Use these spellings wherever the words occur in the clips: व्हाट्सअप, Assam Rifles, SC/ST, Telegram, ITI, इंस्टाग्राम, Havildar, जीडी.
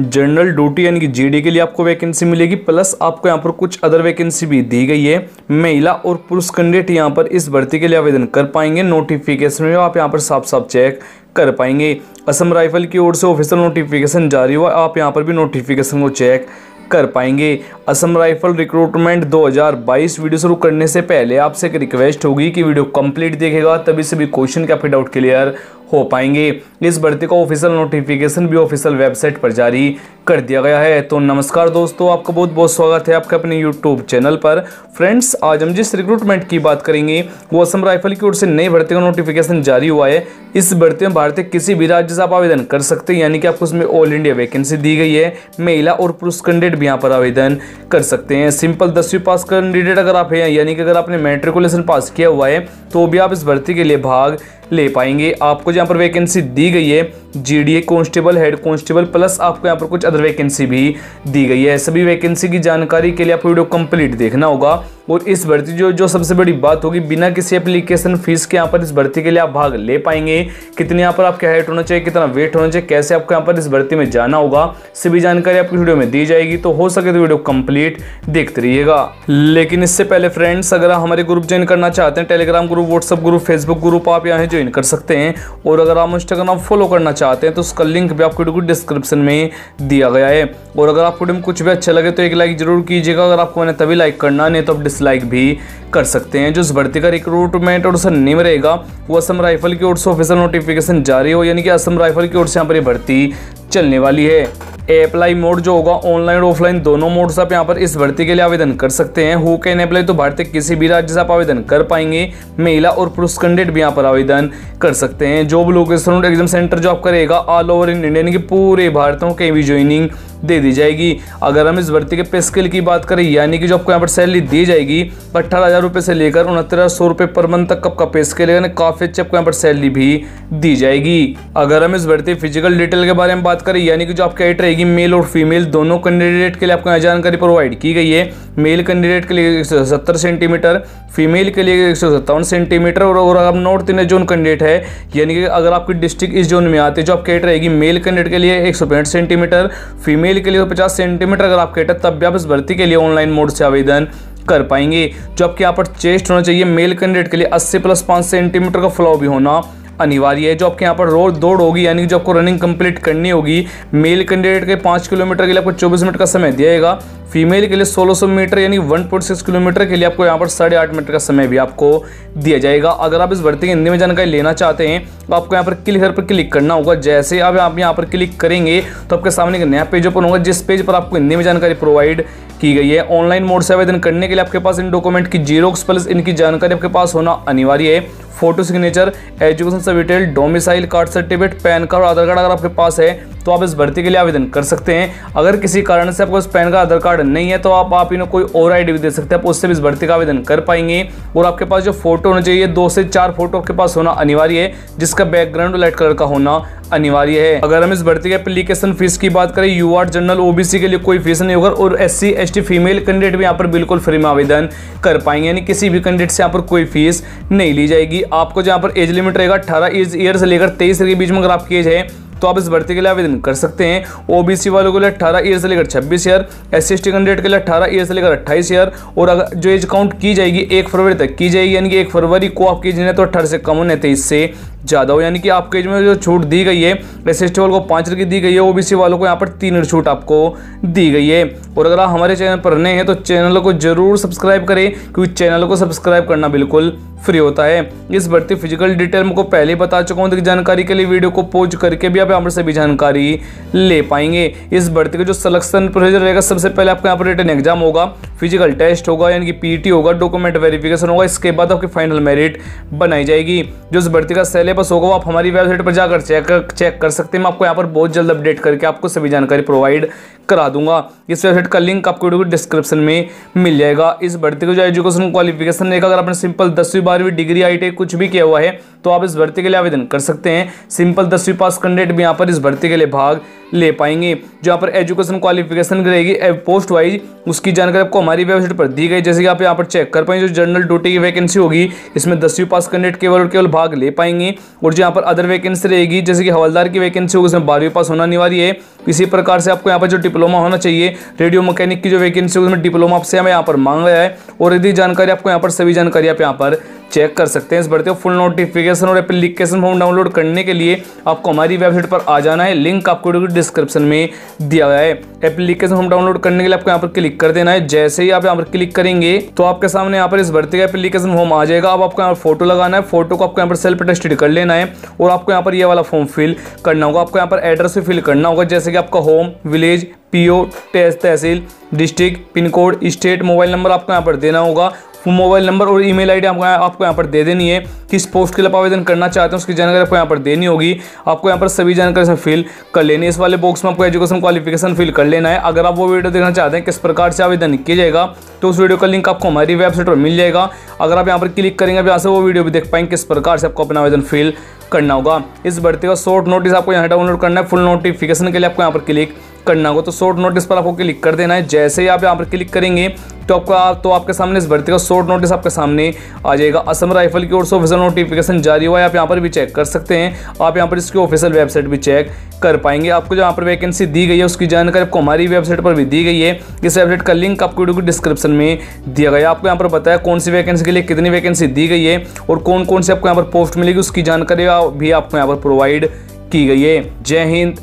General duty यानी कि जीडी के लिए आपको वैकेंसी मिलेगी। प्लस आपको यहाँ पर कुछ अदर वैकेंसी भी दी गई है। महिला और पुरुष कैंडिडेट यहाँ पर इस भर्ती के लिए आवेदन कर पाएंगे। नोटिफिकेशन में आप यहाँ पर साफ साफ चेक कर पाएंगे। असम राइफल की ओर से ऑफिशियल नोटिफिकेशन जारी हुआ, आप यहाँ पर भी नोटिफिकेशन को चेक कर पाएंगे। असम राइफल रिक्रूटमेंट 2022 वीडियो शुरू करने से पहले आपसे एक रिक्वेस्ट होगी कि वीडियो कंप्लीट देखेगा तभी सभी क्वेश्चन का फिट आउट क्लियर हो पाएंगे। इस भर्ती का ऑफिशियल नोटिफिकेशन भी ऑफिशियल वेबसाइट पर जारी कर दिया गया है। तो नमस्कार दोस्तों, आपका बहुत बहुत स्वागत है आपके अपने YouTube चैनल पर। फ्रेंड्स, आज हम जिस रिक्रूटमेंट की बात करेंगे वो असम राइफल की ओर से नई भर्ती का नोटिफिकेशन जारी हुआ है। इस भर्ती में भारत के किसी भी राज्य से आप आवेदन कर सकते हैं, यानी कि आपको उसमें ऑल इंडिया वैकेंसी दी गई है। महिला और पुरुष कैंडिडेट भी यहाँ पर आवेदन कर सकते हैं। सिंपल 10वीं पास कैंडिडेट अगर आप हैं, यानी कि अगर आपने मैट्रिकुलेशन पास किया हुआ है तो भी आप इस भर्ती के लिए भाग ले पाएंगे। आपको जहाँ पर वैकेंसी दी गई है GDA constable, head constable, plus आपको यहाँ पर कुछ अदर वैकेंसी भी दी गई है। सभी वैकेंसी की जानकारी के लिए आपको वीडियो कंप्लीट देखना होगा। और इस भर्ती जो सबसे बड़ी बात होगी, बिना किसी एप्लीकेशन फीस के यहाँ पर इस भर्ती के लिए आप भाग ले पाएंगे। कितने यहाँ पर आपका हाइट होना चाहिए, कितना वेट होना चाहिए, कैसे आपको यहाँ पर इस भर्ती में जाना होगा, सभी जानकारी आपकी वीडियो में दी जाएगी। तो हो सके तो वीडियो कंप्लीट देखते रहिएगा। लेकिन इससे पहले फ्रेंड्स, अगर आप हमारे ग्रुप ज्वाइन करना चाहते हैं, Telegram group, व्हाट्सअप group, Facebook group, आप यहाँ ज्वाइन कर सकते हैं। और अगर आप इंस्टाग्राम फॉलो करना चाहते हैं तो उसका लिंक भी आपको डिस्क्रिप्शन में दिया गया है। और अगर आपको वीडियो में कुछ भी अच्छा लगे तो एक लाइक जरूर कीजिएगा। अगर आपको मैंने तभी लाइक करना, नहीं तो डिसलाइक भी कर सकते हैं। जो इस भर्ती का रिक्रूटमेंट और सर नेम रहेगा वो असम राइफल की ओर से ऑफिशियल नोटिफिकेशन जारी हो, यानी कि असम राइफल की ओर से यहाँ पर भर्ती चलने वाली है। अप्लाई मोड जो होगा ऑनलाइन और ऑफलाइन दोनों मोड से आप यहाँ पर इस भर्ती के लिए आवेदन कर सकते हैं। हु कैन अप्लाई, तो भारत के किसी भी राज्य से आप आवेदन कर पाएंगे। महिला और पुरुष कैंडिडेट भी यहाँ पर आवेदन कर सकते हैं। जॉब लोकेशन और एग्जाम सेंटर जो आपका रहेगा ऑल ओवर इन इंडिया, यानी कि पूरे भारत में कहीं भी ज्वाइनिंग दे दी जाएगी। अगर हम इस भर्ती के पे स्केल की बात करें, यानी कि जो आपको यहाँ पर सैलरी दी जाएगी 18,000 रुपये से लेकर 29,000 रुपये पर मंथ तक आपका पे स्केल है। काफ़ी अच्छी आपको यहाँ पर सैलरी भी दी जाएगी। अगर हम इस भर्ती फिजिकल डिटेल के बारे में बात करें, यानी कि जो आपकी हाइट रहेगी मेल और फीमेल दोनों कैंडिडेट के लिए आपको यहाँ जानकारी प्रोवाइड की गई है। मेल कैंडिडेट के लिए 170 सेंटीमीटर, फीमेल के लिए 157 सेंटीमीटर। और आप नॉर्थ इन जोन कैंडिडेट है, यानी कि अगर आपकी डिस्ट्रिक्ट इस जोन में आती है, जो आपकी हाइट रहेगी मेल कैंडिडेट के लिए 165 सेंटीमीटर, फीमेल के लिए 50 सेंटीमीटर अगर आपके है, तब भी आप इस भर्ती के लिए ऑनलाइन मोड से आवेदन कर पाएंगे। जो आपके यहाँ पर चेस्ट होना चाहिए मेल कैंडिडेट के लिए 80+5 सेंटीमीटर का फ्लॉ भी होना अनिवार्य है। जो आपके यहाँ पर रोज दौड़ होगी, यानी कि जो आपको रनिंग कंप्लीट करनी होगी, मेल कैंडिडेट के 5 किलोमीटर के लिए आपको 24 मिनट का समय दिया जाएगा। फीमेल के लिए 1600 मीटर यानी 1.6 किलोमीटर के लिए आपको यहाँ पर 8.5 मिनट का समय भी आपको दिया जाएगा। अगर आप इस भर्ती की हिंदी में जानकारी लेना चाहते हैं तो आपको यहाँ पर क्लिक करना होगा। जैसे आप यहाँ पर क्लिक करेंगे तो आपके सामने एक नया पेज ओपन होगा, जिस पेज पर आपको हिंदी में जानकारी प्रोवाइड की गई है। ऑनलाइन मोड से आवेदन करने के लिए आपके पास इन डॉक्यूमेंट की जीरोक्स प्लस इनकी जानकारी आपके पास होना अनिवार्य है। फोटो सिग्नेचर, एजुकेशन सब detail, domicile, card certificate, pan card और आधार कार्ड अगर आपके पास है तो आप इस भर्ती के लिए आवेदन कर सकते हैं। अगर किसी कारण से आपको पैन कार्ड, आधार कार्ड नहीं है तो आप इन्हें कोई और आईडी भी दे सकते हैं, आप उससे भी इस भर्ती का आवेदन कर पाएंगे। और आपके पास जो फोटो होना चाहिए 2 से 4 फोटो आपके पास होना अनिवार्य है, जिसका बैकग्राउंड लाइट कलर का होना अनिवार्य है। अगर हम इस भर्ती के एप्लीकेशन फीस की बात करें, यूआर जनरल ओबीसी के लिए कोई फीस नहीं होगा। और SC/ST फीमेल कैंडिडेट भी यहाँ पर बिल्कुल फ्री में आवेदन कर पाएंगे, यानी किसी भी कैंडिडेट से यहाँ पर कोई फीस नहीं ली जाएगी। आपको जहाँ पर एज लिमिट रहेगा 18 ईयर से लेकर 23 के बीच में अगर आपकी एज है तो आप इस भर्ती के लिए आवेदन कर सकते हैं। ओबीसी वालों के लिए 18 ईयर से लेकर 26 ईयर, SC/ST कैंडिडेट के लिए 18 ईयर से लेकर 28 ईयर। और अगर जो एज काउंट की जाएगी 1 फरवरी तक की जाएगी, यानी कि 1 फरवरी को आपकी एज है तो 18 से कम होने 23 से ज़्यादा हो, यानी कि आपके एज में जो छूट दी गई है SC/ST वालों को 5 की दी गई है, ओबीसी वालों को यहाँ पर 3 छूट आपको दी गई है। और अगर आप हमारे चैनल पर नए हैं तो चैनल को जरूर सब्सक्राइब करें, क्योंकि चैनल को सब्सक्राइब करना बिल्कुल फ्री होता है। इस भर्ती फिजिकल डिटेल में को पहले बता चुका हूँ, तो जानकारी के लिए वीडियो को पॉज करके भी आप यहाँ पर सभी जानकारी ले पाएंगे। इस भर्ती का जो सिलेक्शन प्रोसीजर रहेगा, सबसे पहले आपका यहाँ पर रिटन एग्जाम होगा, फिजिकल टेस्ट होगा, यानी कि पीटी होगा, डॉक्यूमेंट वेरिफिकेशन होगा। इसके बाद आपकी फाइनल मेरिट बनाई जाएगी। जो इस भर्ती का सिलेबस होगा वो आप हमारी वेबसाइट पर जाकर चेक कर सकते हैं। मैं आपको यहाँ पर बहुत जल्द अपडेट करके आपको सभी जानकारी प्रोवाइड करा दूंगा। इस वेबसाइट का लिंक आपको वीडियो के डिस्क्रिप्शन में मिल जाएगा। इस भर्ती को जो एजुकेशन क्वालिफिकेशन रहेगा, अगर आपने सिंपल 10वीं 12वीं डिग्री ITI कुछ भी किया हुआ है तो आप इस भर्ती के लिए आवेदन कर सकते हैं। सिंपल 10वीं पास कैंडिडेट भी यहाँ पर इस भर्ती के लिए भाग ले पाएंगे। जहाँ पर एजुकेशन क्वालिफिकेशन रहेगी पोस्ट वाइज, उसकी जानकारी आपको हमारी वेबसाइट पर दी गई, जैसे कि आप यहाँ पर चेक कर पाएंगे। जो जनरल ड्यूटी की वैकेंसी होगी इसमें 10वीं पास कैंडिडेट केवल भाग ले पाएंगे। और जो यहाँ पर अदर वैकेंसी रहेगी, जैसे कि हवलदार की वैकेंसी होगी, इसमें 12वीं पास होना अनिवार्य है। इसी प्रकार से आपको यहाँ पर जो डिप्लोमा होना चाहिए रेडियो मैकेनिक की जो वैकेंसी है उसमें डिप्लोमा आपसे हमें यहाँ पर मांगा है। और यदि जानकारी आपको यहाँ पर सभी जानकारी आप यहाँ पर चेक कर सकते हैं। इस बढ़ते हो फुल नोटिफिकेशन और एप्लीकेशन फॉर्म डाउनलोड करने के लिए आपको हमारी वेबसाइट पर आ जाना है, लिंक आपको डिस्क्रिप्शन में दिया गया है। एप्लीकेशन फॉर्म डाउनलोड करने के लिए आपको यहाँ पर क्लिक कर देना है। जैसे ही आप यहाँ पर क्लिक करेंगे तो आपके सामने यहाँ पर इस भर्ती का एप्लीकेशन फॉर्म आ जाएगा। अब आपको यहाँ पर फोटो लगाना है, फोटो को आपको यहाँ पर सेल्फ अटेस्टेड कर लेना है और आपको यहाँ पर ये वाला फॉर्म फिल करना होगा। आपको यहाँ पर एड्रेस भी फिल करना होगा, जैसे कि आपका होम, विलेज, पीओ, तहसील, district, pin code, state, mobile number आपको यहाँ पर देना होगा। मोबाइल नंबर और ईमेल आईडी आपको यहाँ पर दे देनी है। किस पोस्ट के लिए आप आवेदन करना चाहते हैं उसकी जानकारी आपको यहाँ पर देनी होगी। आपको यहाँ पर सभी जानकारी से फिल कर लेनी है। इस वाले बॉक्स में आपको एजुकेशन क्वालिफिकेशन फिल कर लेना है। अगर आप वो वीडियो देखना चाहते हैं किस प्रकार से आवेदन किया जाएगा तो उस वीडियो का लिंक आपको हमारी वेबसाइट पर मिल जाएगा। अगर आप यहाँ पर क्लिक करेंगे आप यहाँ से वो वीडियो भी देख पाएंगे किस प्रकार से आपको अपना आवेदन फिल करना होगा। इस भर्ती का शॉर्ट नोटिस आपको यहाँ डाउनलोड करना है। फुल नोटिफिकेशन के लिए आपको यहाँ पर क्लिक करना होगा, तो शॉर्ट नोटिस पर आपको क्लिक कर देना है। जैसे ही आप यहाँ पर क्लिक करेंगे तो आपके सामने इस भर्ती का शॉर्ट नोटिस आपके सामने आ जाएगा। असम राइफल की ओर से ऑफिशियल नोटिफिकेशन जारी हुआ है, आप यहाँ पर भी चेक कर सकते हैं। आप यहाँ पर इसकी ऑफिशियल वेबसाइट भी चेक कर पाएंगे। आपको जो यहाँ पर वैकेंसी दी गई है उसकी जानकारी आपको हमारी वेबसाइट पर भी दी गई है। इस वेबसाइट का लिंक आपको वीडियो के डिस्क्रिप्शन में दिया गया है। आपको यहाँ पर बताया कौन सी वैकेंसी के लिए कितनी वैकेंसी दी गई है और कौन कौन से आपको यहाँ पर पोस्ट मिलेगी उसकी जानकारी भी आपको यहाँ पर प्रोवाइड की गई है। जय हिंद,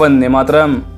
वंदे मातरम।